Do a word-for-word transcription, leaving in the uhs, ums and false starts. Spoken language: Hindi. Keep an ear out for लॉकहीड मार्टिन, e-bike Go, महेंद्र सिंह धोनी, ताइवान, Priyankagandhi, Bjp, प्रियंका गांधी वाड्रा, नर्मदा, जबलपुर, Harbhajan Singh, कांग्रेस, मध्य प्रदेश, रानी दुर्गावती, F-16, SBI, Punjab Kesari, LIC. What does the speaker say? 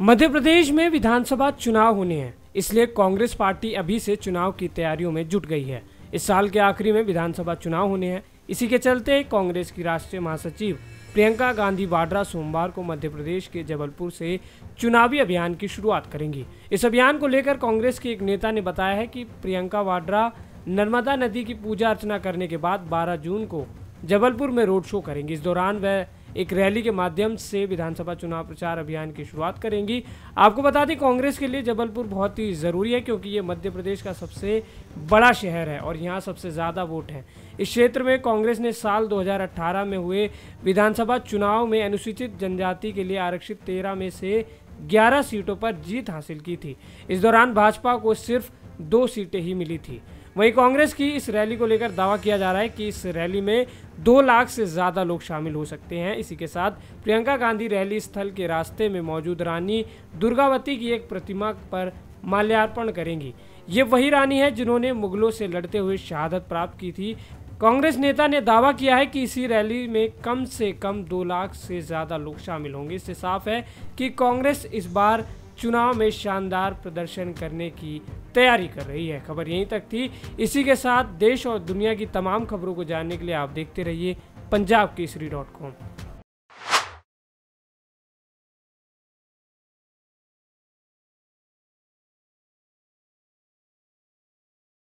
मध्य प्रदेश में विधानसभा चुनाव होने हैं, इसलिए कांग्रेस पार्टी अभी से चुनाव की तैयारियों में जुट गई है। इस साल के आखिरी में विधानसभा चुनाव होने हैं। इसी के चलते कांग्रेस की राष्ट्रीय महासचिव प्रियंका गांधी वाड्रा सोमवार को मध्य प्रदेश के जबलपुर से चुनावी अभियान की शुरुआत करेंगी। इस अभियान को लेकर कांग्रेस के एक नेता ने बताया है कि प्रियंका वाड्रा नर्मदा नदी की पूजा अर्चना करने के बाद बारह जून को जबलपुर में रोड शो करेंगी। इस दौरान वह एक रैली के माध्यम से विधानसभा चुनाव प्रचार अभियान की शुरुआत करेंगी। आपको बता दें, कांग्रेस के लिए जबलपुर बहुत ही ज़रूरी है क्योंकि ये मध्य प्रदेश का सबसे बड़ा शहर है और यहाँ सबसे ज़्यादा वोट हैं। इस क्षेत्र में कांग्रेस ने साल दो हज़ार अठारह में हुए विधानसभा चुनाव में अनुसूचित जनजाति के लिए आरक्षित तेरह में से ग्यारह सीटों पर जीत हासिल की थी। इस दौरान भाजपा को सिर्फ दो सीटें ही मिली थी। वहीं कांग्रेस की इस रैली को लेकर दावा किया जा रहा है कि इस रैली में दो लाख से ज़्यादा लोग शामिल हो सकते हैं। इसी के साथ प्रियंका गांधी रैली स्थल के रास्ते में मौजूद रानी दुर्गावती की एक प्रतिमा पर माल्यार्पण करेंगी। ये वही रानी है जिन्होंने मुगलों से लड़ते हुए शहादत प्राप्त की थी। कांग्रेस नेता ने दावा किया है कि इसी रैली में कम से कम दो लाख से ज़्यादा लोग शामिल होंगे। इससे साफ है कि कांग्रेस इस बार चुनाव में शानदार प्रदर्शन करने की तैयारी कर रही है। खबर यहीं तक थी। इसी के साथ देश और दुनिया की तमाम खबरों को जानने के लिए आप देखते रहिए पंजाब केसरी डॉट कॉम।